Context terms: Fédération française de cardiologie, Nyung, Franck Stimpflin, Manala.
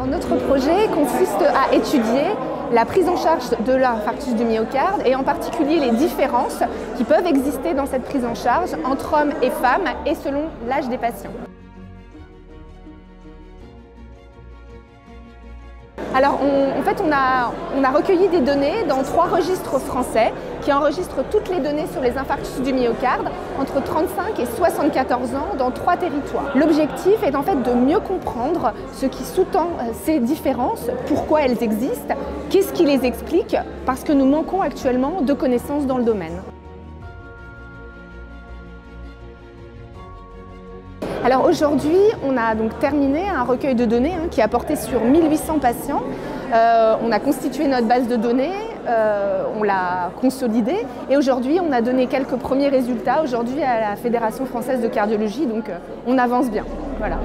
Alors, notre projet consiste à étudier la prise en charge de l'infarctus du myocarde et en particulier les différences qui peuvent exister dans cette prise en charge entre hommes et femmes et selon l'âge des patients. Alors, en fait, on a recueilli des données dans 3 registres français qui enregistrent toutes les données sur les infarctus du myocarde entre 35 et 74 ans dans 3 territoires. L'objectif est en fait de mieux comprendre ce qui sous-tend ces différences, pourquoi elles existent, qu'est-ce qui les explique, parce que nous manquons actuellement de connaissances dans le domaine. Alors aujourd'hui, on a donc terminé un recueil de données qui a porté sur 1800 patients. On a constitué notre base de données, on l'a consolidée et aujourd'hui, on a donné quelques premiers résultats aujourd'hui à la Fédération française de cardiologie, donc on avance bien. Voilà.